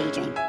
Daydream.